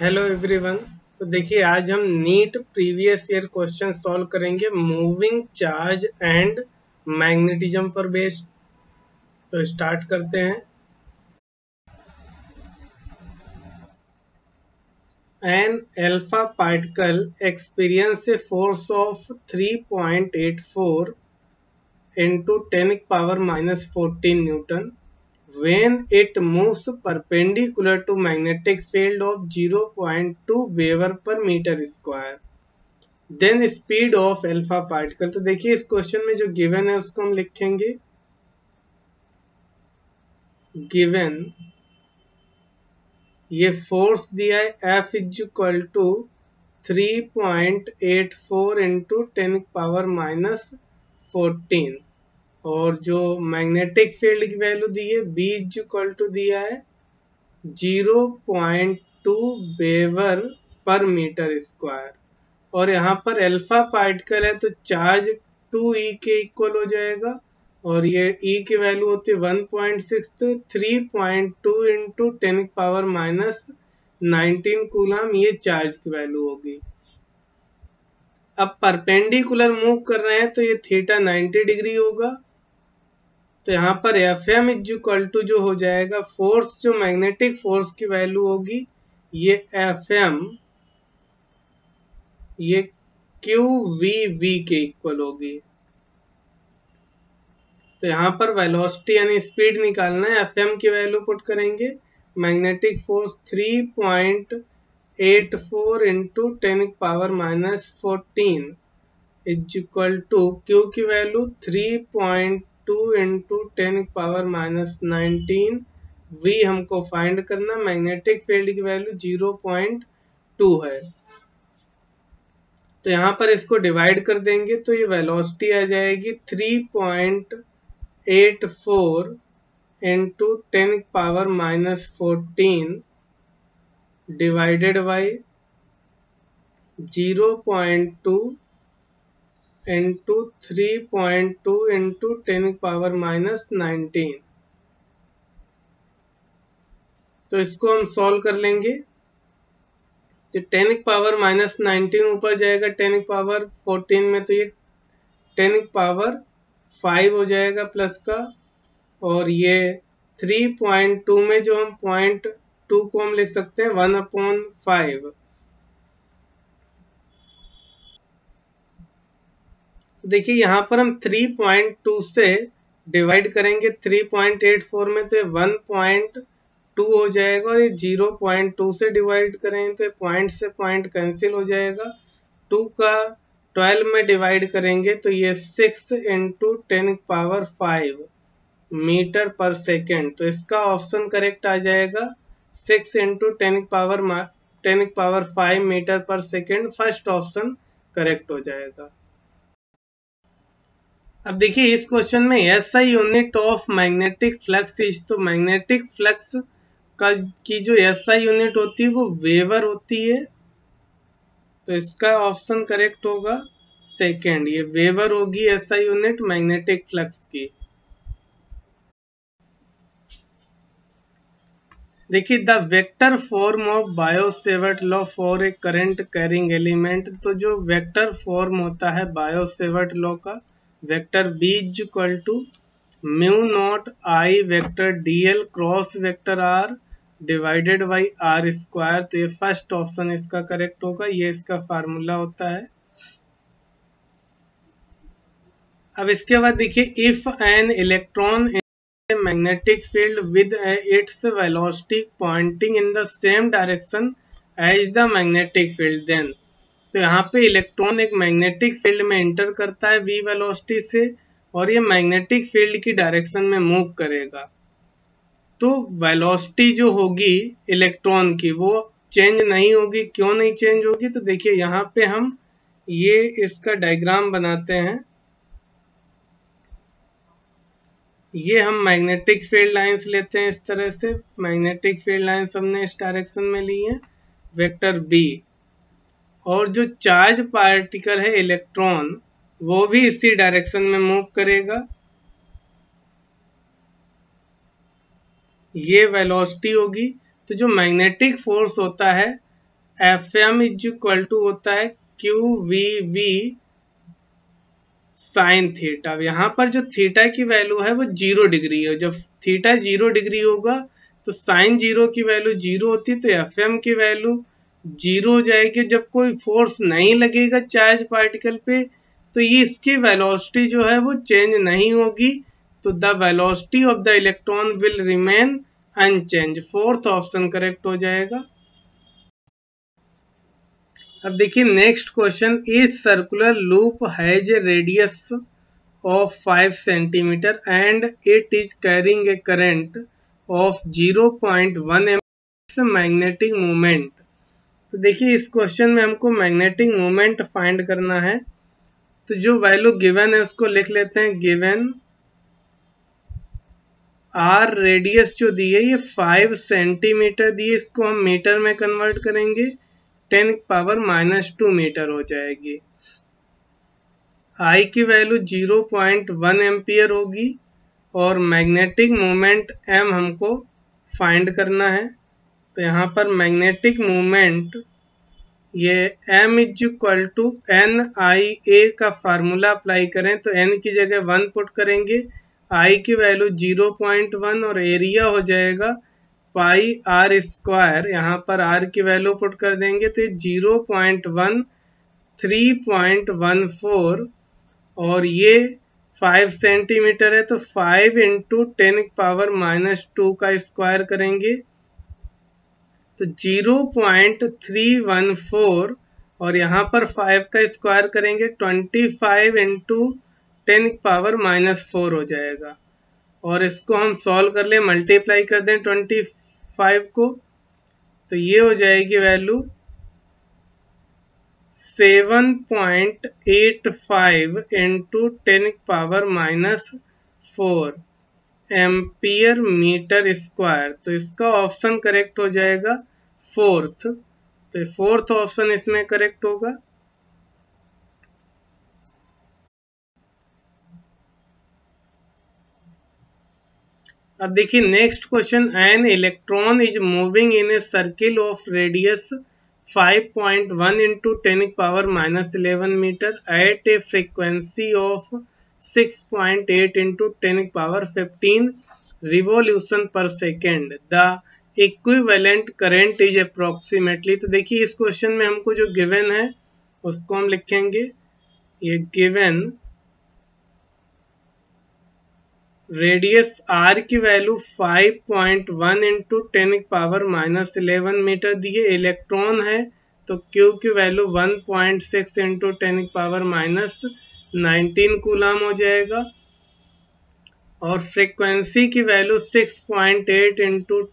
Hello everyone. तो देखिए आज हम NEET previous year question solve करेंगे मूविंग चार्ज एंड मैग्नेटिज्म पर बेस्ड। तो स्टार्ट करते हैं। An alpha particle experience a force of 3.84 into 10⁻⁻⁴ newton when it moves perpendicular to magnetic field of 0.2 weber per meter square, then speed of alpha particle। तो देखिए इस question में जो given है उसको हम लिखेंगे given, ये force दिया है F is equal to 3.84 into 10⁻⁴ और जो मैग्नेटिक फील्ड की वैल्यू दी है B इज इक्वल टू दिया है 0.2 वेबर पर मीटर स्क्वायर और यहाँ पर अल्फा पार्टिकल है तो चार्ज 2E के इक्वल हो जाएगा और ये E की वैल्यू होती है 1.6 तो 3.2 इंटू 10⁻⁹ कूलम ये चार्ज की वैल्यू होगी। अब परपेंडिकुलर मूव कर रहे हैं तो ये थीटा 90 डिग्री होगा तो यहाँ पर Fm इज इक्वल टू जो हो जाएगा फोर्स, जो मैग्नेटिक फोर्स की वैल्यू होगी ये Fm ये qvv के इक्वल होगी। तो यहाँ पर वेलोसिटी यानी स्पीड निकालना है, Fm की वैल्यू पुट करेंगे, magnetic force 3.84 into 10⁻⁴ is equal to Q की वैल्यू 3.2 इंटू 10⁻⁹ वी हमको फाइंड करना, मैग्नेटिक फील्ड की वैल्यू 0.2 है तो यहाँ पर इसको डिवाइड कर देंगे तो ये वेलोसिटी आ जाएगी 3.84 into 10⁻⁴ divided by 0.2 into 3.2 into 10⁻⁹। तो इसको हम सॉल्व कर लेंगे तो 10⁻⁹ ऊपर जाएगा 10⁻⁴ में तो ये 10⁵ हो जाएगा प्लस का और ये 3.2 में जो हम 0.2 को हम लिख सकते हैं 1/5। देखिए यहाँ पर हम 3.2 से डिवाइड करेंगे 3.84 में तो ये 1.2 हो जाएगा और ये 0.2 से डिवाइड करेंगे तो पॉइंट से पॉइंट कैंसिल हो जाएगा, 2 का 12 में डिवाइड करेंगे तो ये 6 इंटू 10⁵ मीटर पर सेकेंड तो इसका ऑप्शन करेक्ट आ जाएगा 6 into 10⁵ metre per second, first option correct हो जाएगा। अब देखिए इस क्वेश्चन में SI unit of magnetic flux is, तो मैग्नेटिक फ्लक्स की जो एसआई यूनिट होती है वो वेबर होती है तो इसका ऑप्शन करेक्ट होगा सेकंड, ये वेबर होगी एसआई यूनिट मैग्नेटिक फ्लक्स की। देखिए the vector form of Biot Savart law for a current carrying element, तो जो वेक्टर फॉर्म होता है बायो-सेवर्ट लॉ का vector b is equal to mu naught I vector dl cross vector r divided by r square तो ये first option इसका correct होगा, ये इसका फार्मूला होता है। अब इसके बाद देखिए if an electron in magnetic field with its velocity pointing in the same direction as the magnetic field then, तो यहाँ पे इलेक्ट्रॉन एक मैग्नेटिक फील्ड में एंटर करता है v वेलोसिटी से और ये मैग्नेटिक फील्ड की डायरेक्शन में मूव करेगा तो वेलोसिटी जो होगी इलेक्ट्रॉन की वो चेंज नहीं होगी। क्यों नहीं चेंज होगी तो देखिए यहाँ पे हम ये इसका डायग्राम बनाते हैं, ये हम मैग्नेटिक फील्ड लाइंस लेते हैं इस तरह से, मैग्नेटिक फील्ड लाइंस हमने इस डायरेक्शन में ली है वेक्टर b और जो चार्ज पार्टिकल है इलेक्ट्रॉन वो भी इसी डायरेक्शन में मूव करेगा, ये वेलोसिटी होगी। तो जो मैग्नेटिक फोर्स होता है F M is equal to होता है Q V V sine theta. अब यहाँ पर जो थीटा की वैल्यू है वो 0 डिग्री है। जब थीटा 0 डिग्री होगा तो साइन 0 की वैल्यू 0 होती है, तो एफ एम की वैल्यू 0 हो जाएगी। जब कोई फोर्स नहीं लगेगा चार्ज पार्टिकल पे तो ये इसकी वेलोसिटी जो है वो चेंज नहीं होगी, तो the velocity of the electron will remain unchange. Fourth option correct हो जाएगा। अब देखिए next question, is circular loop has a radius of 5 centimetre and it is carrying a current of 0.1 ampere magnetic moment. तो देखिए इस question में हमको magnetic moment find करना है, तो जो वैल्यू गिवन है उसको लिख लेते हैं। गिवन आर रेडियस जो दी है ये 5 सेंटीमीटर दी है, इसको हम मीटर में कन्वर्ट करेंगे 10⁻² मीटर हो जाएगी। आई की वैल्यू 0.1 एम्पियर होगी और मैग्नेटिक मोमेंट एम हमको फाइंड करना है। तो यहाँ पर मैग्नेटिक मोमेंट ये M is equal to NIA का फार्मूला अप्लाई करें, तो एन की जगह 1 पुट करेंगे, आई की वैल्यू 0.1 और एरिया हो जाएगा πr²। यहाँ पर आर की वैल्यू पुट कर देंगे तो 0.1 3.14 और ये 5 सेंटीमीटर है, तो 5 × 10⁻² का स्क्वायर करेंगे तो 0.314 और यहाँ पर 5 का स्क्वायर करेंगे 25 × 10⁻⁴ हो जाएगा। और इसको हम सॉल्व कर ले, मल्टीप्लाई कर दें 25 को, तो ये हो जाएगी वैल्यू 7.85 × 10⁻4 एम्पियर मीटर स्क्वायर। तो इसका ऑप्शन करेक्ट हो जाएगा फोर्थ, तो फोर्थ ऑप्शन इसमें करेक्ट होगा। अब देखिए next question, an electron is moving in a circle of radius 5.1 × 10⁻11 metre at a frequency of 6.8 × 10⁻15 revolution per second. The equivalent current is approximately. तो देखिए इस क्वेश्चन में हमको जो गिवन है उसको हम लिखेंगे। ये गिवन रेडियस आर की वैल्यू 5.1 × 10⁻11 मीटर दिए, इलेक्ट्रॉन है तो क्यू की वैल्यू 1.6 × 10⁻-19 कूलाम हो जाएगा और फ्रीक्वेंसी की वैल्यू 6.8 ×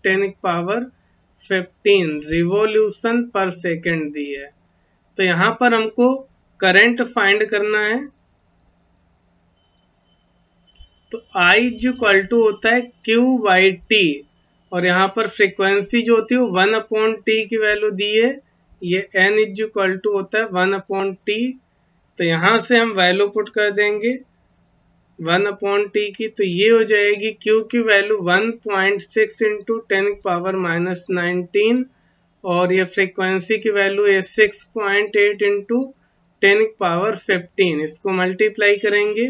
10⁻15 रिवोल्यूशन पर सेकेंड दी है। तो यहाँ पर हमको करंट फाइंड करना है, तो I जो इक्वल टू होता है Q/T और यहाँ पर फ्रीक्वेंसी जो होती है 1/T की वैल्यू दी है। ये N इज इक्वल टू होता है 1/T, तो यहाँ से हम वैल्यू पुट कर देंगे 1/T की, तो ये हो जाएगी Q की वैल्यू 1.6 × 10⁻-19 और ये फ्रीक्वेंसी की वैल्यू है 6.8 × 10⁻15। इसको मल्टीप्लाई करेंगे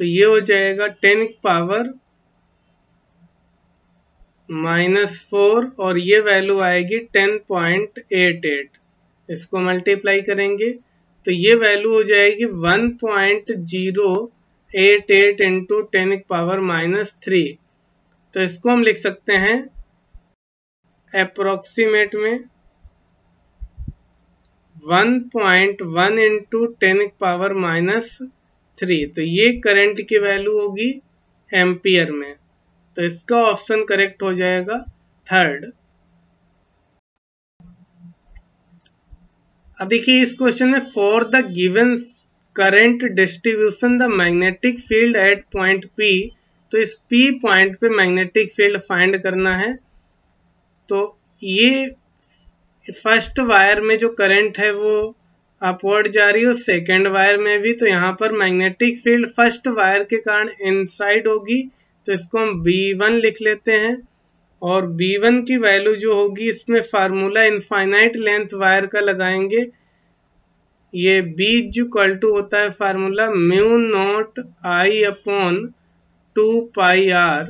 तो ये हो जाएगा 10⁻⁻4 और ये वैल्यू आएगी 10.88। इसको मल्टीप्लाई करेंगे तो ये वैल्यू हो जाएगी 1.088 × 10⁻3। तो इसको हम लिख सकते हैं अप्रोक्सीमेट में 1.1 × 10⁻3। तो ये करंट की वैल्यू होगी एम्पियर में, तो इसका ऑप्शन करेक्ट हो जाएगा थर्ड। अब देखिए इस क्वेश्चन में, for the given current distribution the magnetic field at point P. तो इस पी पॉइंट पे मैग्नेटिक फील्ड फाइंड करना है, तो ये फर्स्ट वायर में जो करंट है वो अपवर्ड जा रही हो, सेकेंड वायर में भी, तो यहाँ पर मैग्नेटिक फील्ड फर्स्ट वायर के कारण इनसाइड होगी, तो इसको हम B1 लिख लेते हैं और B1 की वैल्यू जो होगी इसमें फार्मूला इनफाइनाइट लेंथ वायर का लगाएंगे। ये B इक्वल टू होता है formula mu naught I upon 2 pi r।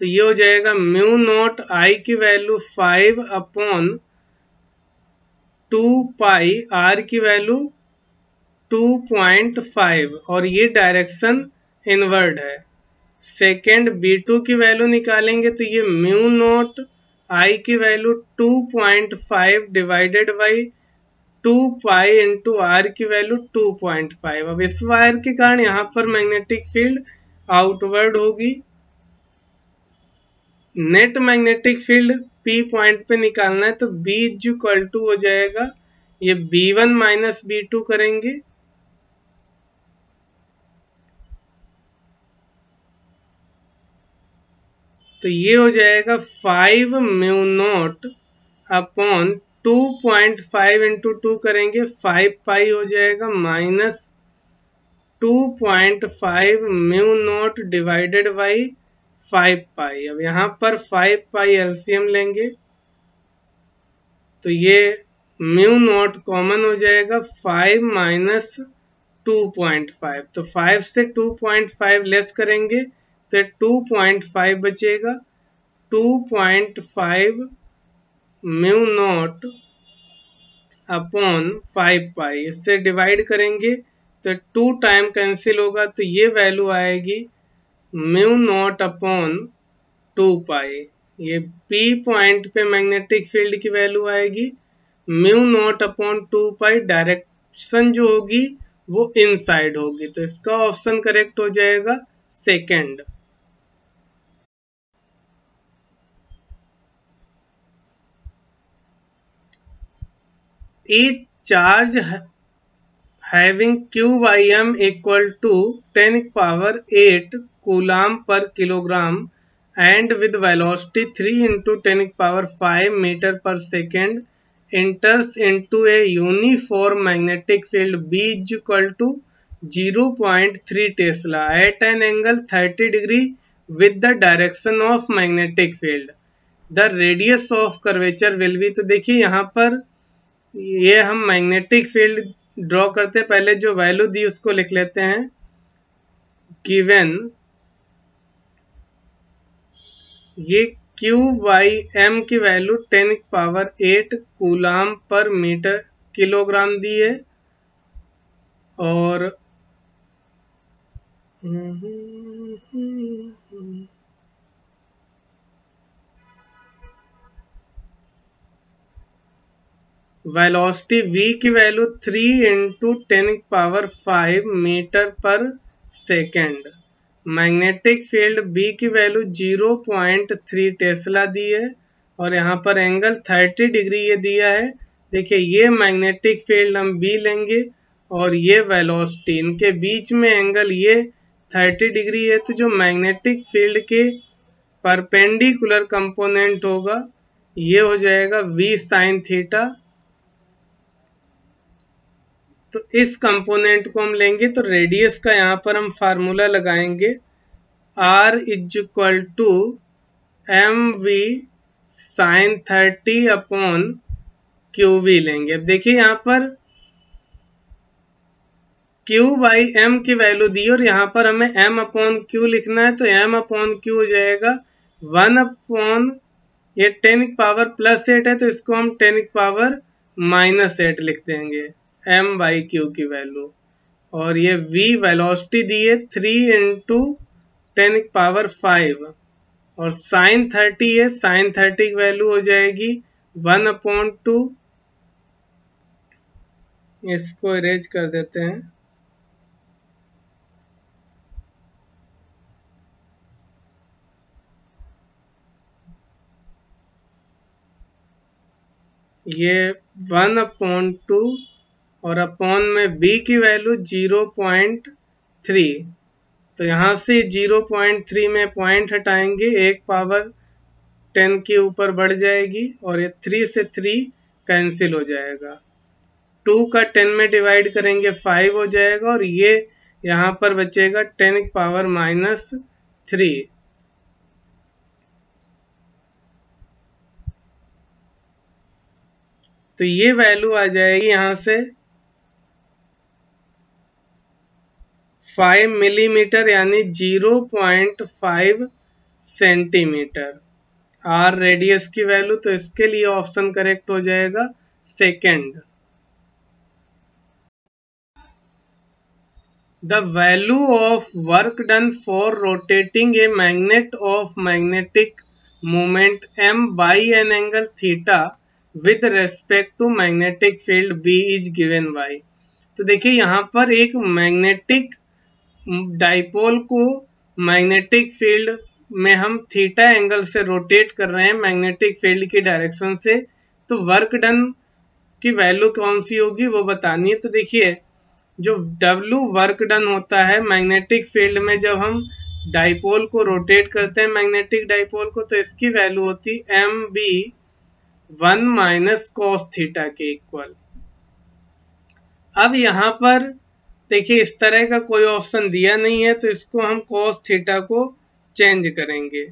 तो ये हो जाएगा म्यू नॉट आई की वैल्यू 5 अपॉन 2 पाई r की वैल्यू 2.5 और ये डायरेक्शन इनवर्ड है। सेकेंड B2 की वैल्यू निकालेंगे तो ये म्यू नॉट आई की value 2.5 divided by 2 pi into R की वैल्यू 2.5। अब इस वायर के कारण यहाँ पर मैग्नेटिक फील्ड आउटवर्ड होगी। Net magnetic field P point पे निकालना है तो B इक्वल टू हो जाएगा, ये B1 माइनस B2 करेंगे तो ये हो जाएगा 5 म्यू नॉट अपॉन 2.5 इंटू 2 करेंगे 5 पाई हो जाएगा minus 2.5 mu naught divided by 5 pi. अब यहाँ पर 5 पाई एलसीएम लेंगे तो ये म्यू नॉट कॉमन हो जाएगा 5 माइनस 2.5। तो 5 से 2.5 लेस करेंगे तो 2.5 बचेगा। 2.5 म्यू नॉट अपॉन 5 पाई इससे डिवाइड करेंगे तो 2 टाइम कैंसिल होगा तो ये वैल्यू आएगी म्यू नॉट अपॉन 2 पाई। ये P पॉइंट पे मैग्नेटिक फील्ड की वैल्यू आएगी mu naught upon 2 pi. Direction जो होगी वो इनसाइड होगी तो इसका ऑप्शन करेक्ट हो जाएगा second. Each charge having Q by m equal to 10^8 coulomb per kilogram and with velocity 3 × 10⁵ metre per second enters into a uniform magnetic field B equal to 0.3 tesla at an angle 30 degree with the direction of magnetic field. The radius of curvature will be। तो देखिए यहाँ पर ये हम magnetic field draw करते हैं, पहले जो वैल्यू दी उसको लिख लेते हैं। गिवन ये Q/m की value 10^8 coulomb per metre kilogram दी है और वेलोसिटी v की value 3 × 10⁵ metre per second. Magnetic field B की वैल्यू 0.3 टेस्ला दी है और यहाँ पर एंगल 30 डिग्री ये दिया है। देखिए ये मैग्नेटिक फील्ड हम B लेंगे और ये वेलोसिटी, इनके बीच में एंगल ये 30 डिग्री है तो जो मैग्नेटिक फील्ड के परपेंडिकुलर कंपोनेंट होगा ये हो जाएगा V sin थीटा। तो इस कंपोनेंट को हम लेंगे तो रेडियस का यहाँ पर हम फार्मूला लगाएंगे R equal to mv sin 30 upon qv लेंगे। अब देखिए यहाँ पर Q/m की वैल्यू दी और यहाँ पर हमें m अपॉन q लिखना है तो m अपॉन q हो जाएगा 1 अपॉन, ये 10�+8 है तो इसको हम 10⁻8 लिख देंगे m/q की वैल्यू। और ये v वेलोसिटी दी है 3 × 10⁵ और sin 30 है, sin 30 की वैल्यू हो जाएगी 1/2। इसको इरेज कर देते हैं। ये 1/2 और अपॉन में b की वैल्यू 0.3 तो यहाँ से 0.3 में पॉइंट हटाएंगे 1^10 के ऊपर बढ़ जाएगी और ये 3 से 3 कैंसिल हो जाएगा। 2 का 10 में डिवाइड करेंगे 5 हो जाएगा और ये यहाँ पर बचेगा 10⁻-3। तो ये वैल्यू आ जाएगी यहां से 5 मिलीमीटर यानी 0.5 सेंटीमीटर। आर रेडियस की वैल्यू, तो इसके लिए ऑप्शन करेक्ट हो जाएगा second. The value of work done for rotating a magnet of magnetic moment m by an angle theta with respect to magnetic field B is given by. तो देखिए यहाँ पर एक मैग्नेटिक डाइपोल को magnetic field में हम theta angle से rotate कर रहे हैं मैग्नेटिक फील्ड की डायरेक्शन से, तो वर्क डन की वैल्यू कौन सी होगी वो बतानी है। तो देखिए जो W वर्क डन होता है मैग्नेटिक फील्ड में जब हम डाइपोल को रोटेट करते हैं मैग्नेटिक डाइपोल को, तो इसकी वैल्यू होती है MB 1 माइनस कॉस थीटा के इक्वल। अब यहाँ पर देखिए इस तरह का कोई ऑप्शन दिया नहीं है, तो इसको हम कॉस थीटा को चेंज करेंगे,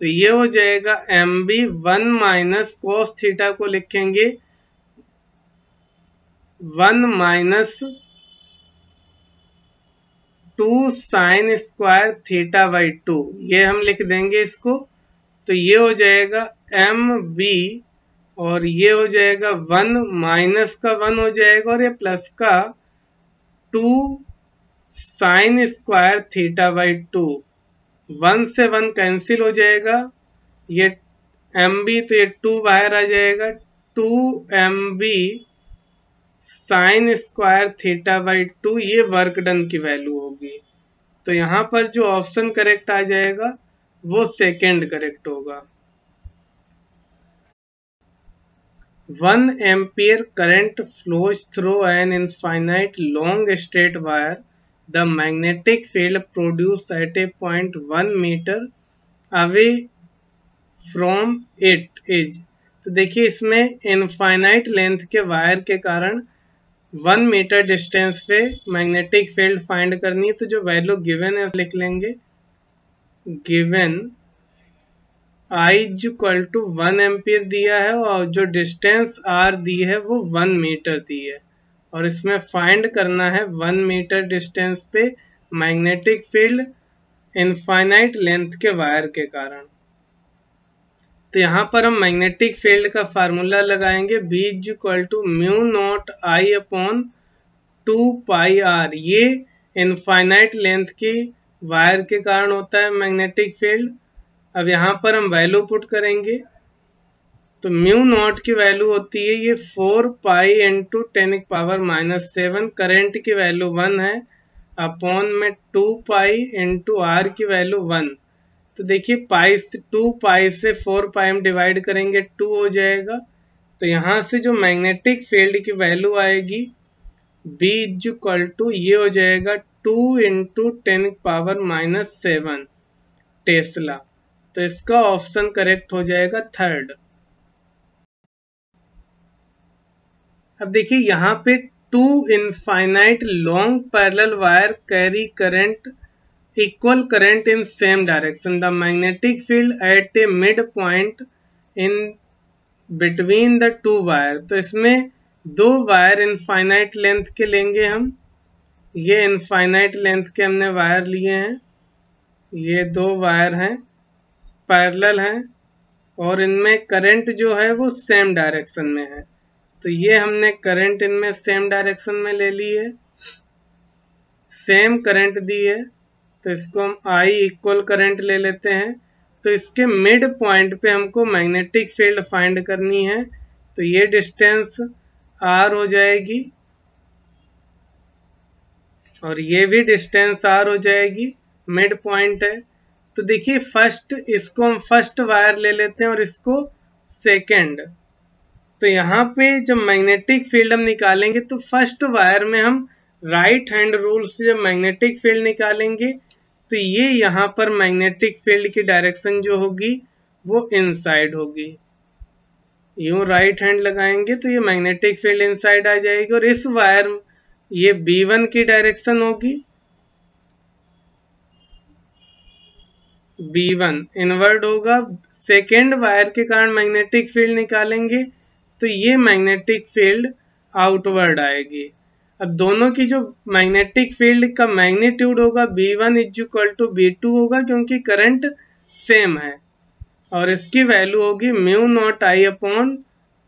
तो ये हो जाएगा MB 1 माइनस कॉस थीटा को लिखेंगे 1 minus 2 sine square theta by 2, ये हम लिख देंगे इसको, तो ये हो जाएगा MB और ये हो जाएगा 1 माइनस का 1 हो जाएगा और ये प्लस का 2 साइन स्क्वायर थीटा बाई 2। 1 से 1 कैंसिल हो जाएगा, ये MB तो ये 2 बाहर आ जाएगा 2MB sign square theta by 2, ये वर्क डन की वैल्यू होगी। तो यहाँ पर जो ऑप्शन करेक्ट आ जाएगा वो सेकंड करेक्ट होगा। 1 ampere current flows through an infinite long straight wire, the magnetic field produce at a point 1 metre away from it is. तो देखिए इसमें इनफाइनाइट लेंथ के वायर के कारण 1 मीटर डिस्टेंस पे मैग्नेटिक फील्ड फाइंड करनी है, तो जो वैल्यू गिवन है लिख लेंगे given I is equal to 1 ampere दिया है और जो डिस्टेंस आर दी है वो 1 मीटर दी है और इसमें फाइंड करना है 1 मीटर डिस्टेंस पे मैग्नेटिक फील्ड इनफाइनाइट लेंथ के वायर के कारण। तो यहाँ पर हम मैग्नेटिक फील्ड का फार्मूला लगाएंगे B is equal to mu naught I upon 2 pi r। ये इनफाइनाइट लेंथ की वायर के कारण होता है मैग्नेटिक फील्ड। अब यहाँ पर हम वैल्यू पुट करेंगे, तो म्यू नॉट की वैल्यू होती है ये 4 पाई इंटू 10 की पावर माइनस 7, करेंट की वैल्यू 1 है, अपॉन में 2 पाई इंटू r की वैल्यू 1। तो देखिए पाई से 2 पाई से 4 पाई में डिवाइड करेंगे 2 हो जाएगा। तो यहाँ से जो मैग्नेटिक फील्ड की वैल्यू आएगी B इज इक्वल टू ये हो जाएगा 2 इंटू 10 पावर माइनस 7 टेस्ला। तो इसका ऑप्शन करेक्ट हो जाएगा थर्ड। अब देखिए यहाँ पे 2 infinite long parallel wire carry current equal current in same direction. The magnetic field at a midpoint in between the two wire. तो इसमें 2 वायर इनफाइनाइट लेंथ के लेंगे हम, ये इनफाइनाइट लेंथ के हमने वायर लिए हैं, ये 2 वायर हैं पैरेलल हैं और इनमें करंट जो है वो सेम डायरेक्शन में है, तो ये हमने करंट इनमें सेम डायरेक्शन में ले ली है, सेम करंट दी है, तो इसको हम I इक्वल करंट ले लेते हैं। तो इसके मिड पॉइंट पे हमको मैग्नेटिक फील्ड फाइंड करनी है, तो ये डिस्टेंस R हो जाएगी और ये भी डिस्टेंस R हो जाएगी, मिड पॉइंट है। तो देखिए फर्स्ट इसको हम फर्स्ट वायर ले लेते हैं और इसको सेकंड। तो यहाँ पे जब मैग्नेटिक फील्ड हम निकालेंगे तो फर्स्ट वायर में हम राइट हैंड रूल से जब मैग्नेटिक फील्ड निकालेंगे तो ये यहाँ पर मैग्नेटिक फील्ड की डायरेक्शन जो होगी वो इनसाइड होगी, यूं राइट हैंड लगाएंगे तो ये मैग्नेटिक फील्ड इनसाइड आ जाएगी और इस वायर ये B1 की डायरेक्शन होगी, B1 इनवर्ड होगा। सेकेंड वायर के कारण मैग्नेटिक फील्ड निकालेंगे तो ये मैग्नेटिक फील्ड आउटवर्ड आएगी। अब दोनों की जो मैग्नेटिक फील्ड का मैग्नीट्यूड होगा B1 is equal to B2 होगा क्योंकि करंट सेम है, और इसकी वैल्यू होगी mu naught I upon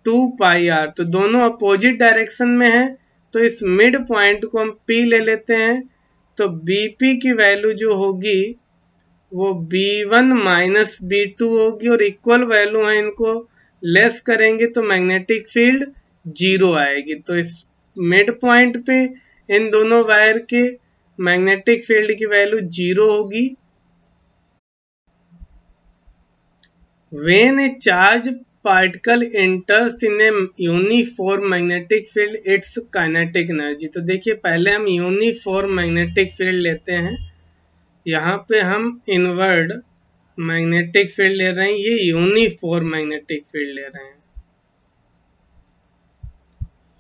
2 pi r। तो दोनों अपोजिट डायरेक्शन में है, तो इस मिड पॉइंट को हम P ले लेते हैं, तो BP की वैल्यू जो होगी वो B1 माइनस B2 होगी और इक्वल वैल्यू है, इनको लेस करेंगे तो मैग्नेटिक फील्ड 0 आएगी। तो इस मिड पॉइंट पे इन दोनों वायर के मैग्नेटिक फील्ड की वैल्यू 0 होगी। When a charged particle enters in a uniform magnetic field, its kinetic energy। तो देखिए पहले हम uniform magnetic field लेते हैं, यहाँ पे हम inward magnetic field ले रहे हैं, ये uniform magnetic field ले रहे हैं।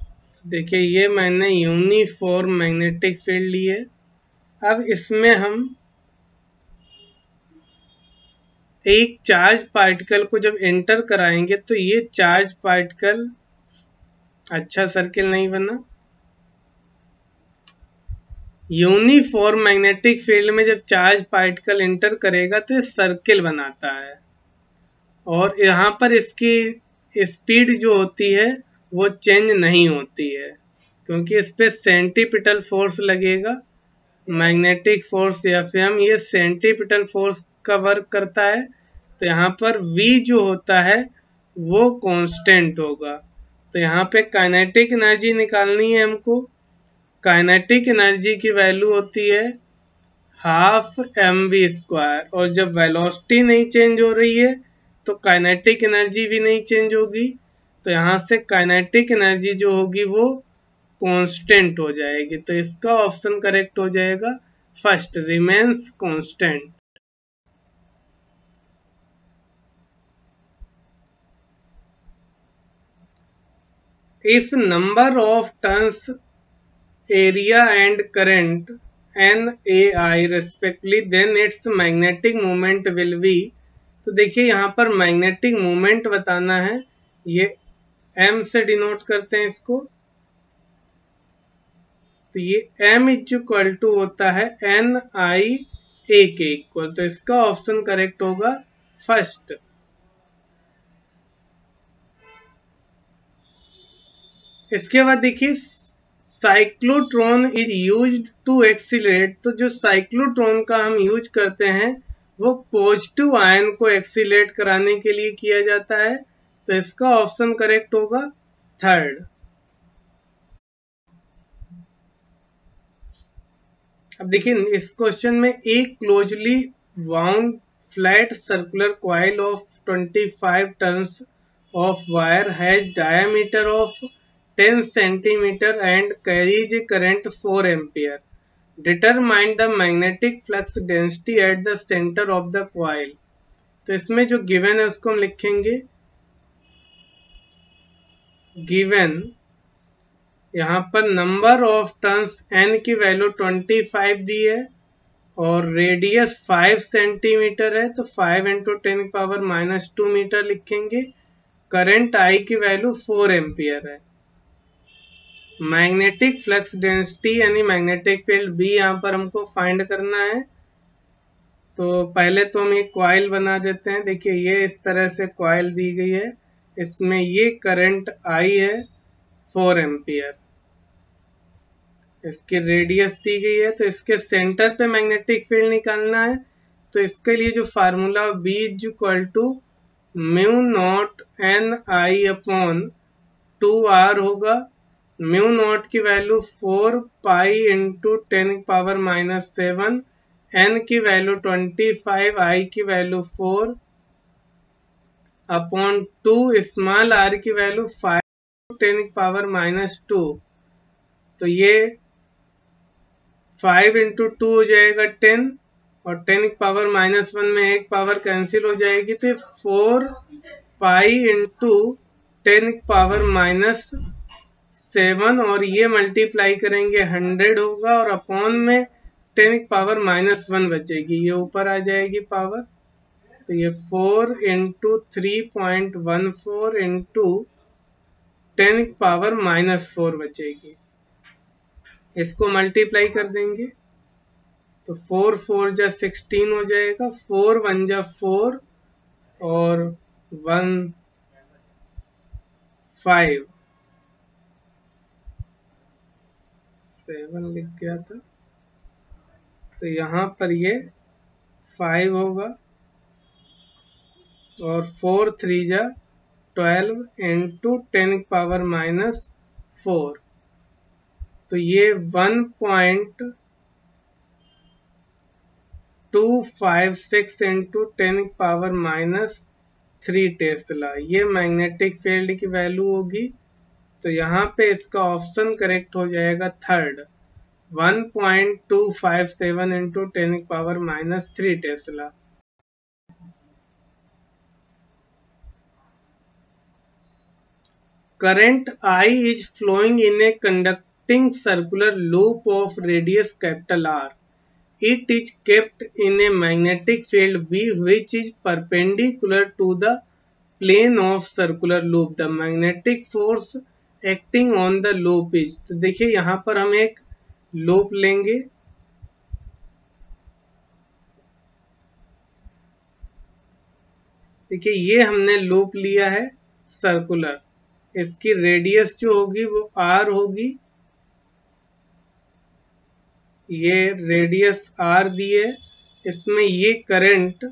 तो देखिए ये मैंने uniform magnetic field लिए। अब इसमें हम एक चार्ज पार्टिकल को जब एंटर कराएंगे तो ये चार्ज पार्टिकल, अच्छा सर्किल नहीं बना, यूनिफॉर्म मैग्नेटिक फील्ड में जब चार्ज पार्टिकल एंटर करेगा तो ये सर्किल बनाता है, और यहाँ पर इसकी स्पीड जो होती है वो चेंज नहीं होती है क्योंकि इस पे सेंट्रीपिटल फोर्स लगेगा। मैग्नेटिक फोर्स या फिर हम ये सेंट्रीपिटल फोर्स का वर्क करता है, तो यहाँ पर V जो होता है वो कांस्टेंट होगा। तो यहाँ पे काइनेटिक एनर्जी निकालनी है हमको। काइनेटिक एनर्जी की वैल्यू होती है 12 mv स्क्वायर, और जब वेलोसिटी नहीं चेंज हो रही है तो काइनेटिक एनर्जी भी नहीं चेंज होगी। तो यहाँ से काइनेटिक एनर्जी जो होगी वो कांस्टेंट हो जाएगी। तो इसका ऑप्शन करेक्ट हो जाएगा first, remains constant. If number of turns, area and current NAI respectively, then its magnetic moment will be। तो देखिए यहाँ पर मैग्नेटिक मोमेंट बताना है, ये M से डिनोट करते हैं इसको। तो ये M इज इक्वल टू होता है NIA के इक्वल। तो इसका ऑप्शन करेक्ट होगा फर्स्ट। इसके बाद देखिए cyclotron is used to accelerate. तो जो साइक्लोट्रॉन का हम यूज करते हैं वो पॉजिटिव आयन को एक्सीलरेट कराने के लिए किया जाता है। तो इसका ऑप्शन करेक्ट होगा थर्ड। अब देखिए इस क्वेश्चन में एक closely wound flat circular coil of 25 turns of wire has diameter of 10 centimetre and carries a current 4 ampere. Determine the magnetic flux density at the centre of the coil. तो इसमें जो given है उसको हम लिखेंगे given. यहाँ पर number of turns n की वैल्यू 25 दी है और रेडियस 5 सेंटीमीटर है, तो 5 × 10⁻⁂ मीटर लिखेंगे। करंट I की वैल्यू 4 एम्पियर है। मैग्नेटिक फ्लक्स डेंसिटी यानी मैग्नेटिक फील्ड B यहाँ पर हमको फाइंड करना है। तो पहले तो हम एक कॉइल बना देते हैं। देखिए ये इस तरह से कॉइल दी गई है, इसमें ये करंट I है 4 एम्पियर, इसकी रेडियस दी गई है। तो इसके सेंटर पे मैग्नेटिक फील्ड निकालना है, तो इसके लिए जो formula B is equal to mu naught NI upon 2 r होगा। म्यू नॉट की वैल्यू 4 π × 10⁻⁷, n की वैल्यू 25, I की वैल्यू 4 अपॉन 2, स्मॉल r की वैल्यू 5 × 10⁻²। तो ये 5 × 2 हो जाएगा 10, और 10⁻-1 में एक पावर कैंसिल हो जाएगी। तो 4 π × 10⁻⁷, और ये मल्टीप्लाई करेंगे 100 होगा, और अपॉन में 10⁻-1 बचेगी, ये ऊपर आ जाएगी पावर। तो ये 4 × 3.14 × 10 की पावर -4 बचेगी। इसको मल्टीप्लाई कर देंगे तो 4 4 जा 16 हो जाएगा, 4 1 जा 4 और 1 5 7 लिख गया था तो यहाँ पर ये 5 होगा और 4 3 जा 12 इंटू 10 की पावर -4 तो ये 1.256 इंटू 10 की पावर -3 टेस्ला ये मैग्नेटिक फील्ड की वैल्यू होगी। तो यहाँ पे इसका ऑप्शन करेक्ट हो जाएगा थर्ड, 1.257 इंटू 10 की power -3 tesla. Current I is flowing in a conducting circular loop of radius capital R। It is kept in a magnetic field B which is perpendicular to the plane of circular loop. The magnetic force acting on the loop is. तो देखिए यहाँ पर हम एक loop लेंगे देखिए ये हमने लूप लिया है सर्कुलर, इसकी रेडियस जो होगी वो R होगी, ये रेडियस R दी है, इसमें ये करंट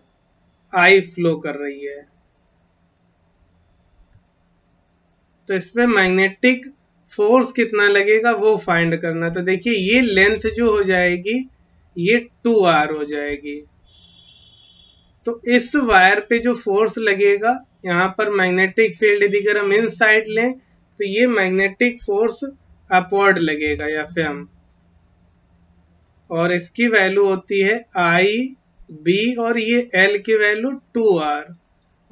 I फ्लो कर रही है तो इसमें मैग्नेटिक फोर्स कितना लगेगा वो फाइंड करना। तो देखिए ये लेंथ जो हो जाएगी ये 2R हो जाएगी तो इस वायर पे जो फोर्स लगेगा, यहाँ पर मैग्नेटिक फील्ड यदि अगर हम इन साइड लें तो ये मैग्नेटिक फोर्स अपवर्ड लगेगा या फिर हम, और इसकी वैल्यू होती है I, B और ये L की वैल्यू 2R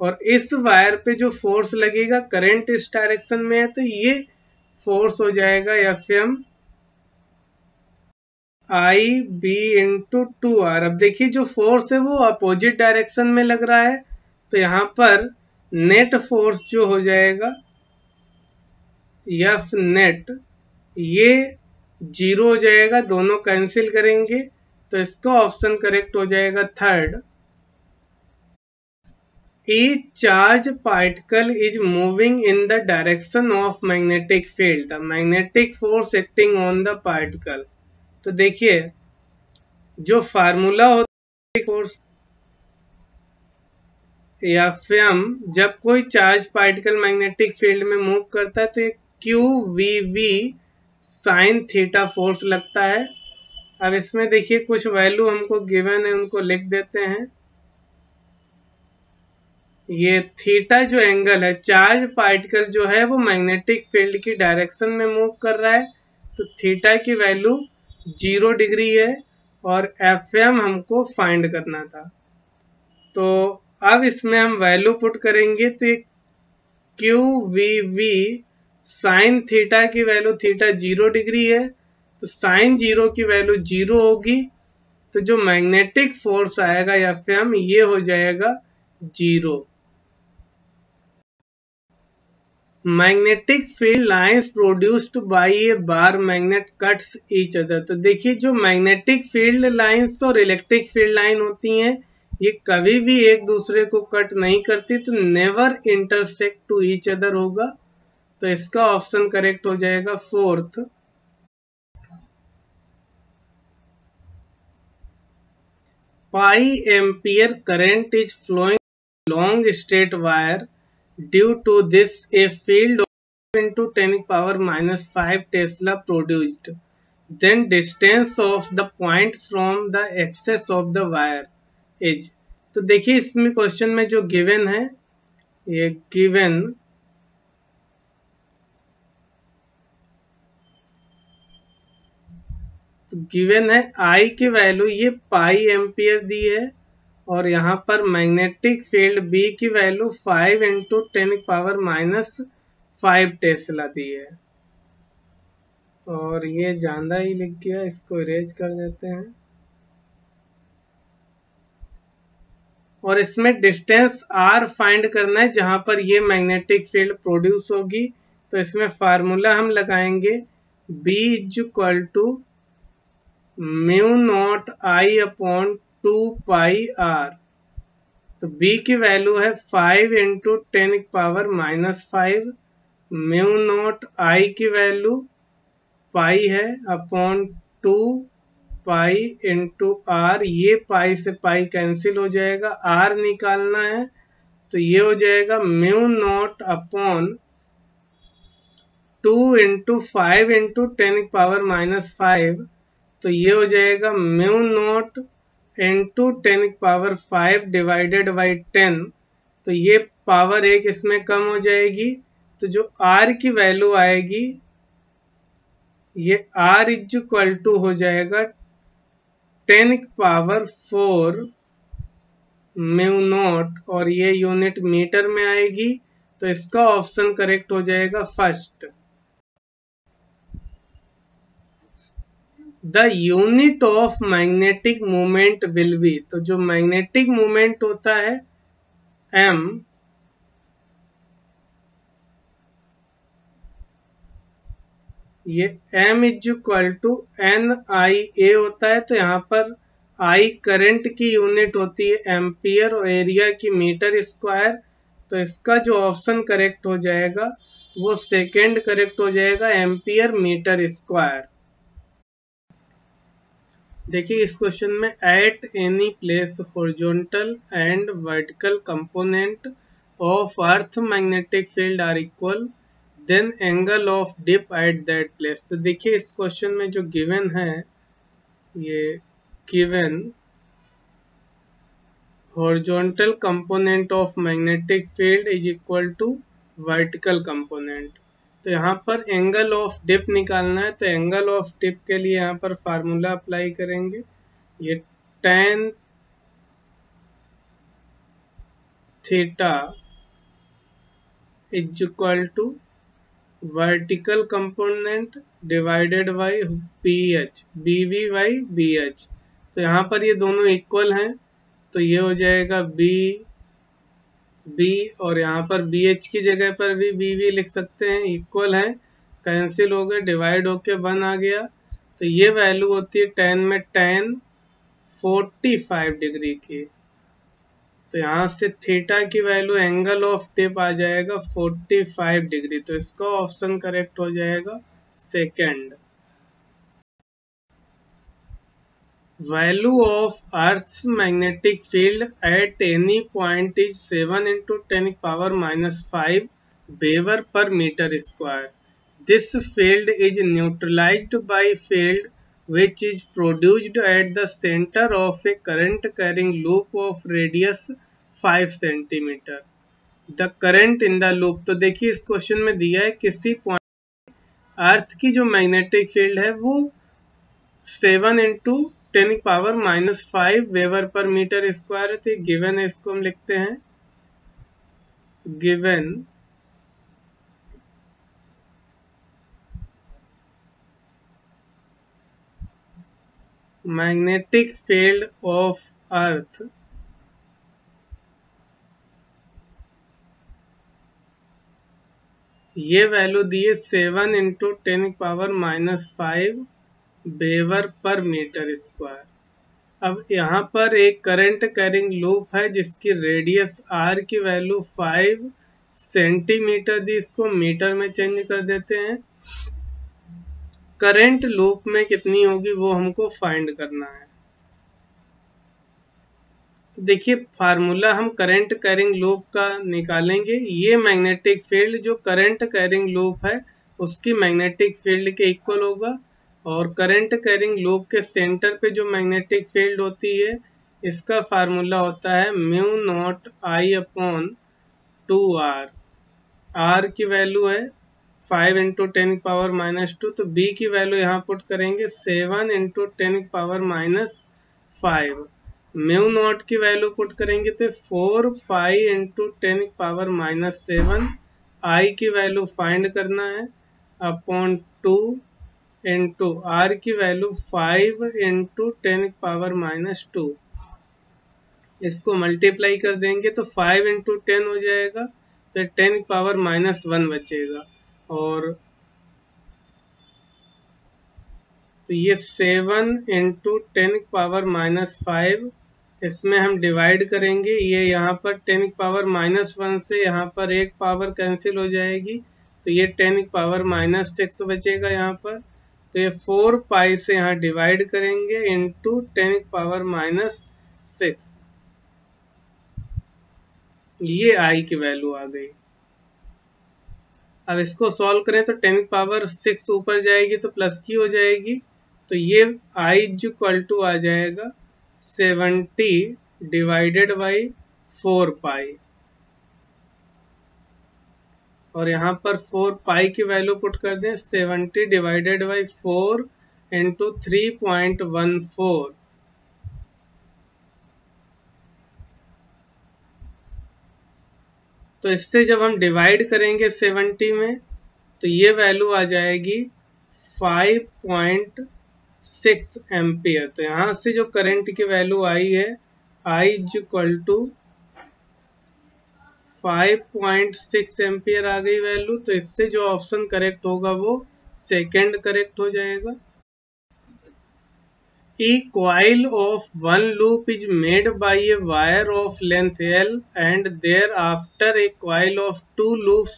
और इस वायर पे जो फोर्स लगेगा करंट इस डायरेक्शन में है तो ये फोर्स हो जाएगा या फिर हम I, B इंटू 2R। अब देखिए जो फोर्स है वो अपोजिट डायरेक्शन में लग रहा है तो यहाँ पर नेट फोर्स जो हो जाएगा या फिर नेट ये 0 हो जाएगा, दोनों कैंसिल करेंगे तो इसका ऑप्शन करेक्ट हो जाएगा third. A charge particle is moving in the direction of magnetic field, the magnetic force acting on the particle. तो देखिए जो फार्मूला होता है फोर्स या फिर हम जब कोई चार्ज पार्टिकल मैग्नेटिक फील्ड में मूव करता है तो ये QVV sin θ फोर्स लगता है। अब इसमें देखिए कुछ वैल्यू हमको गिवन है उनको लिख देते हैं। ये थीटा जो एंगल है, चार्ज पार्टिकल जो है वो मैग्नेटिक फील्ड की डायरेक्शन में मूव कर रहा है तो थीटा की वैल्यू 0 डिग्री है और Fm हमको फाइंड करना था तो अब इसमें हम वैल्यू पुट करेंगे तो QVV sin θ की वैल्यू, थीटा 0 डिग्री है तो sin 0 की वैल्यू 0 होगी तो जो मैग्नेटिक फोर्स आएगा या फिर हम ये हो जाएगा 0। Magnetic field lines produced by a bar magnet cuts each other. तो देखिए जो मैग्नेटिक फील्ड लाइंस और इलेक्ट्रिक फील्ड लाइन होती हैं ये कभी भी एक दूसरे को कट नहीं करती तो never intersect to each other होगा तो इसका ऑप्शन करेक्ट हो जाएगा fourth. Pi ampere current is flowing long straight wire due to this a field into 10 की power -5 tesla produced, then distance of the point from the axis of the wire is. तो देखिए इसमें question में जो given है ये given है I की वैल्यू ये पाई एम्पियर दी है और यहाँ पर मैग्नेटिक फील्ड B की वैल्यू 5 इंटू 10 की पावर -5 टेस्ला दी है और ये ज्यादा ही लिख गया, इसको इरेज कर देते हैं और इसमें डिस्टेंस R फाइंड करना है जहाँ पर ये मैग्नेटिक फील्ड प्रोड्यूस होगी तो इसमें फार्मूला हम लगाएंगे B is equal to mu naught I upon 2 pi R. तो बी की वैल्यू है 5 × 10⁻⁵, म्यू नॉट आई की वैल्यू पाई है अपॉन 2 पाई × आर। ये पाई से पाई कैंसिल हो जाएगा, आर निकालना है तो ये हो जाएगा म्यू नॉट अपॉन 2 × 5 × 10⁻⁵। तो ये हो जाएगा mu naught into 10⁵ divided by 10। तो ये पावर 1 इसमें कम हो जाएगी, तो जो r की वैल्यू आएगी ये r इज इक्वल टू हो जाएगा 10⁴ म्यू नॉट, और ये यूनिट मीटर में आएगी। तो इसका ऑप्शन करेक्ट हो जाएगा first. The unit of magnetic moment will be, तो जो मैग्नेटिक मोमेंट होता है एम, ये M is equal to NIA होता है। तो यहाँ पर आई करंट की यूनिट होती है एम्पियर और एरिया की मीटर स्क्वायर। तो इसका जो ऑप्शन करेक्ट हो जाएगा वो सेकंड करेक्ट हो जाएगा, एम्पियर मीटर स्क्वायर। देखिए इस क्वेश्चन में at any place horizontal and vertical component of earth magnetic field are equal, then angle of dip at that place. तो देखिए इस क्वेश्चन में जो गिवन है, ये given horizontal component of magnetic field is equal to vertical component. तो यहाँ पर एंगल ऑफ डिप निकालना है, तो एंगल ऑफ डिप के लिए यहाँ पर फार्मूला अप्लाई करेंगे। ये tan theta is equal to vertical component divided by BH, BV by BH। तो यहाँ पर ये दोनों इक्वल हैं, तो ये हो जाएगा B, और यहाँ पर BH की जगह पर भी BV लिख सकते हैं, इक्वल है, कैंसिल हो गए, डिवाइड होके 1 आ गया। तो ये वैल्यू होती है tan में tan 45 डिग्री की। तो यहाँ से थीटा की वैल्यू, एंगल ऑफ डिप आ जाएगा 45 डिग्री। तो इसका ऑप्शन करेक्ट हो जाएगा second. Value of earth's magnetic field at any point is 7 × 10⁻⁵ weber per metre square. This field is neutralised by field which is produced at the centre of a current carrying loop of radius 5 centimetre, the current in the loop. तो देखिए इस question में दिया है किसी point earth की जो magnetic field है वो 7 × 10⁻⁵ वेबर पर मीटर स्क्वायर है। तो गिवन है, इसको हम लिखते हैं given magnetic field of earth ये वैल्यू दिए 7 × 10⁻⁵ वेबर पर मीटर स्क्वायर। अब यहाँ पर एक करंट कैरिंग लूप है जिसकी रेडियस r की वैल्यू 5 सेंटीमीटर दी, इसको मीटर में चेंज कर देते हैं। करंट लूप में कितनी होगी वो हमको फाइंड करना है। तो देखिए फार्मूला हम करंट कैरिंग लूप का निकालेंगे। ये मैग्नेटिक फील्ड जो करंट कैरिंग लूप है उसकी मैग्नेटिक फील्ड के इक्वल होगा, और करंट कैरिंग लूप के सेंटर पे जो मैग्नेटिक फील्ड होती है इसका फार्मूला होता है mu naught I upon 2 R. R की वैल्यू है 5 × 10⁻⁵। तो बी की वैल्यू यहाँ पुट करेंगे 7 × 10⁻⁵। म्यू नॉट की वैल्यू पुट करेंगे तो 4 पाई × 10⁻⁷। आई की वैल्यू फाइंड करना है अपॉन 2 × आर की वैल्यू 5 × 10⁻⁸। इसको मल्टीप्लाई कर देंगे तो 5 × 10 हो जाएगा, तो 10⁻⁻1 बचेगा। और तो ये 7 × 10⁻⁵, इसमें हम डिवाइड करेंगे। ये यहाँ पर 10⁻-1 से यहाँ पर एक पावर कैंसिल हो जाएगी, तो ये 10⁻-6 बचेगा यहाँ पर। तो ये 4 पाई से यहाँ डिवाइड करेंगे इंटू 10⁻-6। ये आई की वैल्यू आ गई। अब इसको सॉल्व करें तो 10⁻6 ऊपर जाएगी तो प्लस की हो जाएगी, तो ये आई इक्वल टू आ जाएगा 70 / 4 पाई। और यहाँ पर 4 पाई की वैल्यू पुट कर दें, 70 / 4 इंटू 3.14। तो इससे जब हम डिवाइड करेंगे 70 में तो ये वैल्यू आ जाएगी 5.6 एम्पियर। तो यहाँ से जो करंट की वैल्यू आई है, आई इक्वल टू 5.6 एम्पियर आ गई वैल्यू। तो इससे जो ऑप्शन करेक्ट होगा वो सेकंड करेक्ट हो जाएगा। A coil of one loop is made by a wire of length L, and thereafter a coil of two loops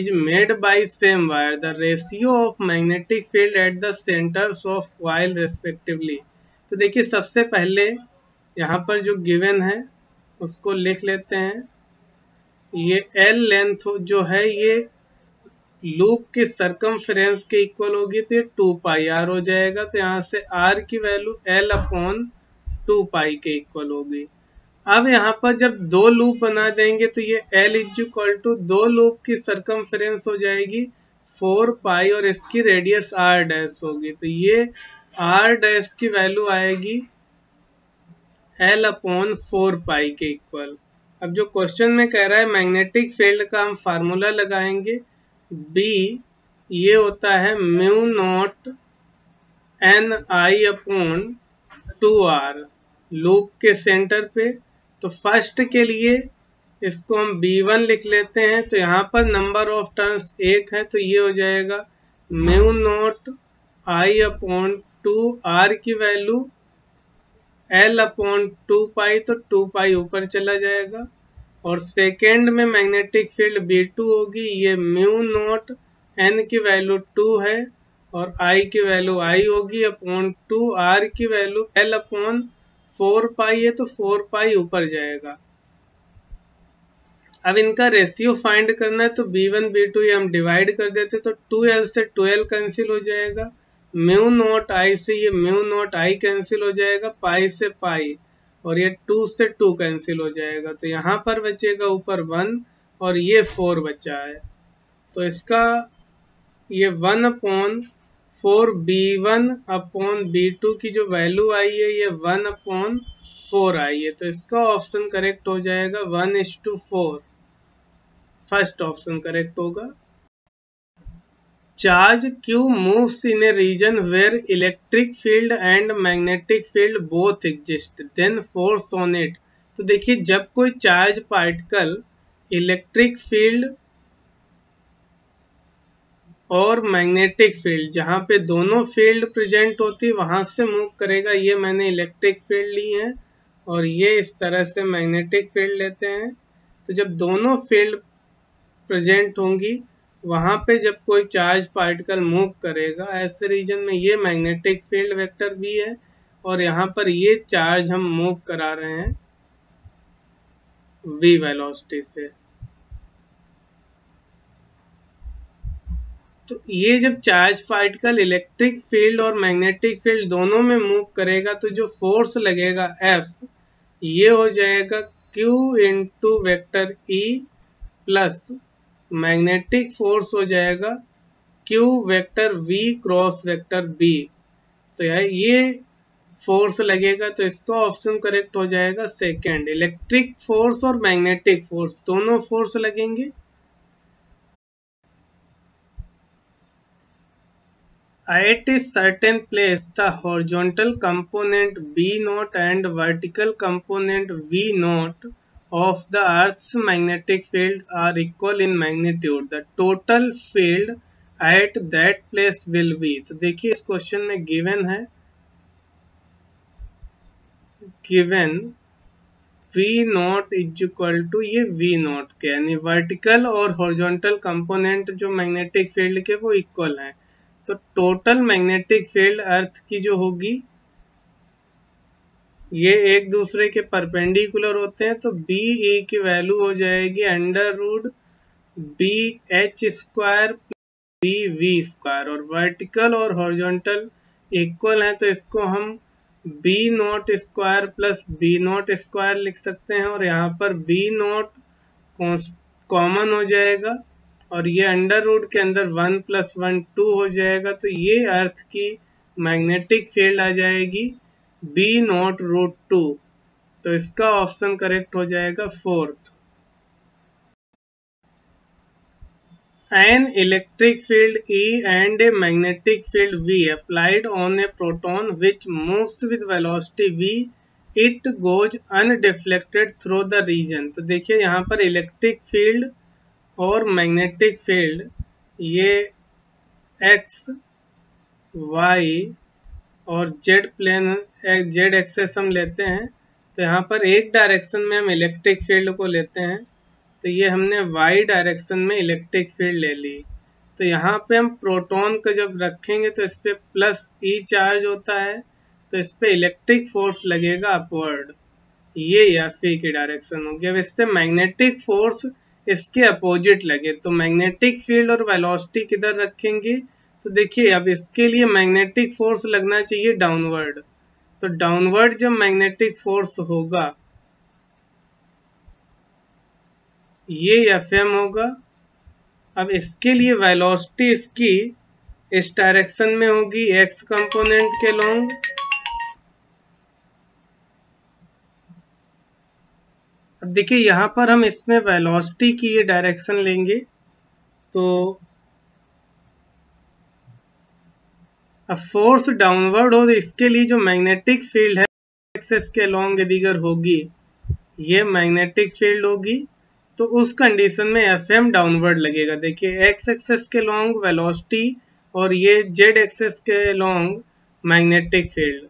is made by same wire. The ratio of magnetic field at the centers of coil respectively. तो देखिए सबसे पहले यहाँ पर जो given है उसको लिख लेते हैं। ये L लेंथ जो है ये लूप के सर्कमफ्रेंस के इक्वल होगी, तो ये 2πr हो जाएगा। तो यहाँ से r की वैल्यू L/2π के इक्वल होगी। अब यहाँ पर जब दो लूप बना देंगे तो ये L इक्वल टू दो लूप की सर्कमफ्रेंस हो जाएगी 4π और इसकी रेडियस r' होगी। तो ये r' की वैल्यू आएगी L/4π के इक्वल। अब जो क्वेश्चन में कह रहा है मैग्नेटिक फील्ड का हम फार्मूला लगाएंगे। B ये होता है μ0 NI/2R लूप के सेंटर पे। तो फर्स्ट के लिए इसको हम B1 लिख लेते हैं। तो यहाँ पर नंबर ऑफ टर्न्स 1 है, तो ये हो जाएगा μ0 I/2R की वैल्यू L/2π, तो 2π ऊपर चला जाएगा। और सेकेंड में मैग्नेटिक फील्ड B2 होगी, ये μ0 N की वैल्यू 2 है और I की वैल्यू I होगी /2R की वैल्यू L/4π है, तो 4π ऊपर जाएगा। अब इनका रेशियो फाइंड करना है, तो B1 B2 ये हम डिवाइड कर देते, तो 2L से 2L कैंसिल हो जाएगा, μ0 I से ये μ0 I कैंसिल हो जाएगा, पाई से पाई और ये 2 से 2 कैंसिल हो जाएगा। तो यहाँ पर बचेगा ऊपर 1 और ये 4 बचा है। तो इसका ये 1/4 B1/B2 की जो वैल्यू आई है ये 1/4 आई है। तो इसका ऑप्शन करेक्ट हो जाएगा 1:4। फर्स्ट ऑप्शन करेक्ट होगा। Charge Q moves in a region where electric field and magnetic field both exist, then force on it. तो देखिए जब कोई चार्ज पार्टिकल इलेक्ट्रिक फील्ड और मैग्नेटिक फील्ड जहाँ पे दोनों फील्ड प्रेजेंट होती वहाँ से मूव करेगा। ये मैंने इलेक्ट्रिक फील्ड ली है और ये इस तरह से मैग्नेटिक फील्ड लेते हैं। तो जब दोनों फील्ड प्रेजेंट होंगी वहाँ पे जब कोई चार्ज पार्टिकल मूव करेगा, ऐसे रीजन में ये मैग्नेटिक फील्ड वेक्टर भी है और यहाँ पर ये चार्ज हम मूव करा रहे हैं v वेलोसिटी से। तो ये जब चार्ज पार्टिकल इलेक्ट्रिक फील्ड और मैग्नेटिक फील्ड दोनों में मूव करेगा तो जो फोर्स लगेगा F, ये हो जाएगा Q × vector E plus magnetic force हो जाएगा Q × V क्रॉस B। तो ये फोर्स लगेगा। तो इसका ऑप्शन करेक्ट हो जाएगा सेकंड। इलेक्ट्रिक फोर्स और मैग्नेटिक फोर्स दोनों फोर्स लगेंगे। At a certain place the horizontal component B0 and vertical component V0 of the Earth's magnetic fields are equal in magnitude, the total field at that place will be। तो देखिए इस question में given है, given V naught is equal to, ये V naught के यानी vertical और horizontal component जो मैग्नेटिक फील्ड के वो इक्वल हैं, तो टोटल मैग्नेटिक फील्ड अर्थ की जो होगी ये एक दूसरे के परपेंडिकुलर होते हैं, तो बी ए की वैल्यू हो जाएगी under root B H square B V square, और वर्टिकल और हॉरिजॉन्टल इक्वल हैं तो इसको हम B naught square plus B naught square लिख सकते हैं, और यहाँ पर बी नॉट कॉमन हो जाएगा और ये अंडर रूट के अंदर 1 + 1 2 हो जाएगा, तो ये अर्थ की मैग्नेटिक फील्ड आ जाएगी बी नॉट रूट 2, तो इसका ऑप्शन करेक्ट हो जाएगा 4th। An electric field E and a magnetic field V applied on a proton which moves with velocity V, it goes undeflected through the region। तो देखिए यहाँ पर electric field और magnetic field ये x, y और z plane, z axis हम लेते हैं, तो यहाँ पर एक डायरेक्शन में हम इलेक्ट्रिक फील्ड को लेते हैं, तो ये हमने y डायरेक्शन में इलेक्ट्रिक फील्ड ले ली, तो यहाँ पे हम प्रोटॉन का जब रखेंगे तो इस पे प्लस e चार्ज होता है, तो इस पे इलेक्ट्रिक फोर्स लगेगा अपवर्ड, ये या फी की डायरेक्शन होगी। अब इस पे मैग्नेटिक फोर्स इसके अपोजिट लगे, तो मैग्नेटिक फील्ड और वेलोसिटी किधर रखेंगे, तो देखिए अब इसके लिए मैग्नेटिक फोर्स लगना चाहिए डाउनवर्ड, तो डाउनवर्ड जब मैग्नेटिक फोर्स होगा ये एफएम होगा। अब इसके लिए वेलोसिटी इसकी इस डायरेक्शन में होगी एक्स कंपोनेंट के लॉन्ग, अब देखिए यहाँ पर हम इसमें वेलोसिटी की ये डायरेक्शन लेंगे, तो अब फोर्स डाउनवर्ड हो, इसके लिए जो मैग्नेटिक फील्ड है एक्सेस के लॉन्ग दिगर होगी ये मैग्नेटिक फील्ड होगी, तो उस कंडीशन में एफएम डाउनवर्ड लगेगा। देखिए एक्स एक्सेस के लॉन्ग वेलोसिटी और ये जेड एक्सेस के लॉन्ग मैग्नेटिक फील्ड,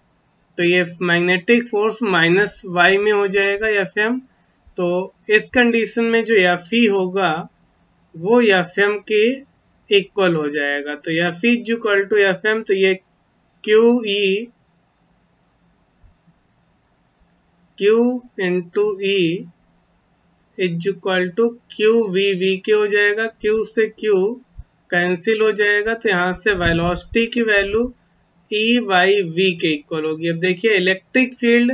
तो ये मैग्नेटिक फोर्स -y में हो जाएगा एफएम, तो इस कंडीशन में जो एफई होगा वो एफएम के इक्वल हो जाएगा, तो FE is equal to FM, तो ये Q into E इज इक्वल टू QVV के हो जाएगा, Q से Q कैंसिल हो जाएगा, तो यहाँ से वेलोसिटी की वैल्यू E/V के इक्वल होगी। अब देखिए इलेक्ट्रिक फील्ड,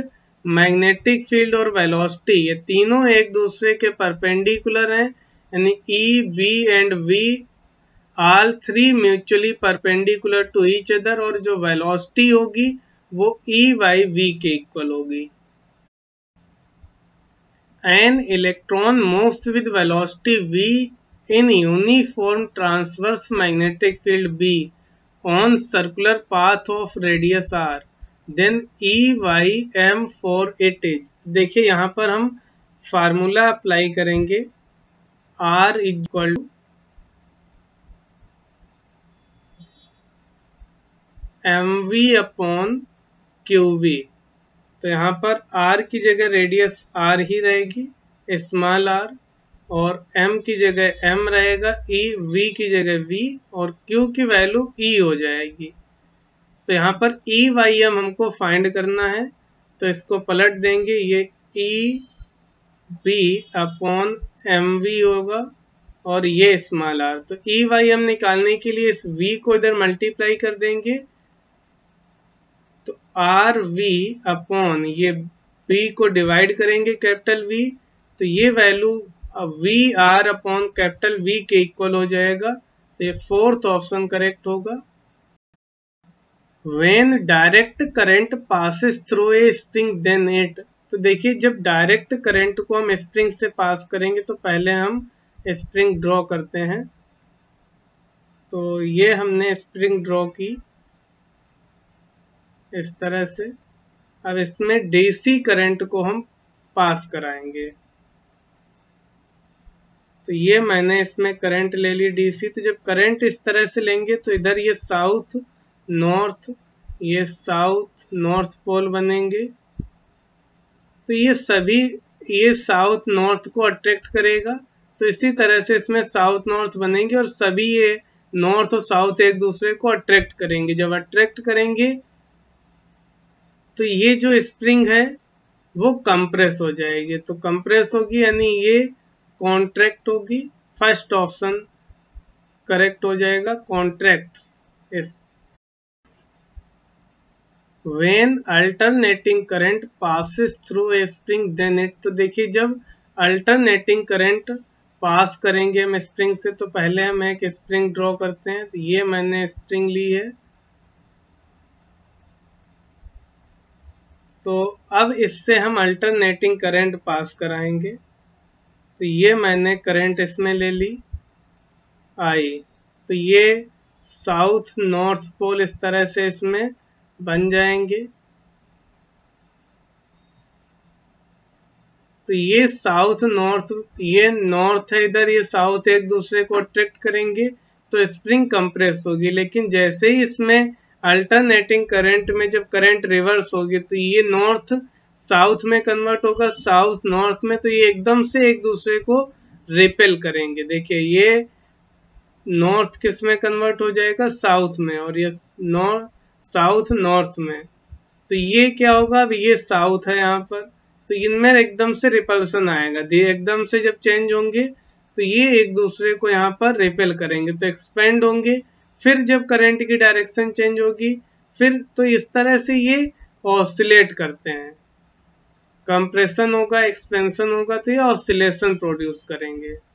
मैग्नेटिक फील्ड और वेलोसिटी ये तीनों एक दूसरे के परपेंडिकुलर हैं, यानी E, B and V all three mutually perpendicular to each other, और जो वेलोसिटी होगी वो E/V के इक्वल होगी। An electron moves with velocity v in uniform transverse magnetic field B on circular path of radius r, then E/m for it is। देखिए यहाँ पर हम फार्मूला अप्लाई करेंगे r इक्वल टू mv/qv, तो यहाँ पर r की जगह रेडियस r ही रहेगी स्मॉल r, और m की जगह m रहेगा, e v की जगह v और q की वैल्यू e हो जाएगी। तो यहाँ पर E/m हमको फाइंड करना है, तो इसको पलट देंगे, ये E/v/mv होगा और ये स्मॉल r, तो E/m निकालने के लिए इस v को इधर मल्टीप्लाई कर देंगे, तो RV/ ये B को डिवाइड करेंगे कैपिटल V, तो ये वैल्यू VR/V के इक्वल हो जाएगा, तो ये 4th ऑप्शन करेक्ट होगा। When direct current passes through a spring then it, तो देखिए जब डायरेक्ट करंट को हम स्प्रिंग से पास करेंगे तो पहले हम स्प्रिंग ड्रॉ करते हैं, तो ये हमने स्प्रिंग ड्रॉ की इस तरह से। अब इसमें DC करंट को हम पास कराएंगे, तो ये मैंने इसमें करंट ले ली डीसी। तो जब करंट इस तरह से लेंगे तो इधर ये साउथ नॉर्थ, ये साउथ नॉर्थ पोल बनेंगे, तो ये सभी ये साउथ नॉर्थ को अट्रैक्ट करेगा। तो इसी तरह से इसमें साउथ नॉर्थ बनेंगे और सभी ये नॉर्थ और साउथ एक दूसरे को अट्रैक्ट करेंगे। जब अट्रैक्ट करेंगे तो ये जो स्प्रिंग है वो कंप्रेस हो जाएगी, तो कंप्रेस होगी यानी ये कॉन्ट्रैक्ट होगी। फर्स्ट ऑप्शन करेक्ट हो जाएगा, contracts. When alternating current passes through a spring then it, तो देखिए जब अल्टरनेटिंग करंट पास करेंगे हम स्प्रिंग से तो पहले हम एक स्प्रिंग ड्रॉ करते हैं। तो ये मैंने स्प्रिंग ली है, तो अब इससे हम अल्टरनेटिंग करंट पास कराएंगे। तो ये मैंने करंट इसमें ले ली आई, तो ये साउथ नॉर्थ पोल इस तरह से इसमें बन जाएंगे। तो ये साउथ नॉर्थ, ये नॉर्थ है इधर, ये साउथ एक दूसरे को अट्रैक्ट करेंगे तो स्प्रिंग कंप्रेस होगी। लेकिन जैसे ही इसमें अल्टरनेटिंग करंट में जब करंट रिवर्स होगी तो ये नॉर्थ साउथ में कन्वर्ट होगा, साउथ नॉर्थ में, तो ये एकदम से एक दूसरे को रिपेल करेंगे। देखिए ये नॉर्थ किस में कन्वर्ट हो जाएगा, साउथ में, और ये साउथ नॉर्थ में। तो ये क्या होगा, अब ये साउथ है यहाँ पर, तो इनमें एकदम से रिपल्सन आएगा। एकदम से जब चेंज होंगे तो ये एक दूसरे को यहाँ पर रिपेल करेंगे, तो एक्सपेंड होंगे। फिर जब करंट की डायरेक्शन चेंज होगी फिर तो इस तरह से ये ऑसिलेट करते हैं, कंप्रेशन होगा, एक्सपेंशन होगा, तो ये ऑसिलेशन प्रोड्यूस करेंगे।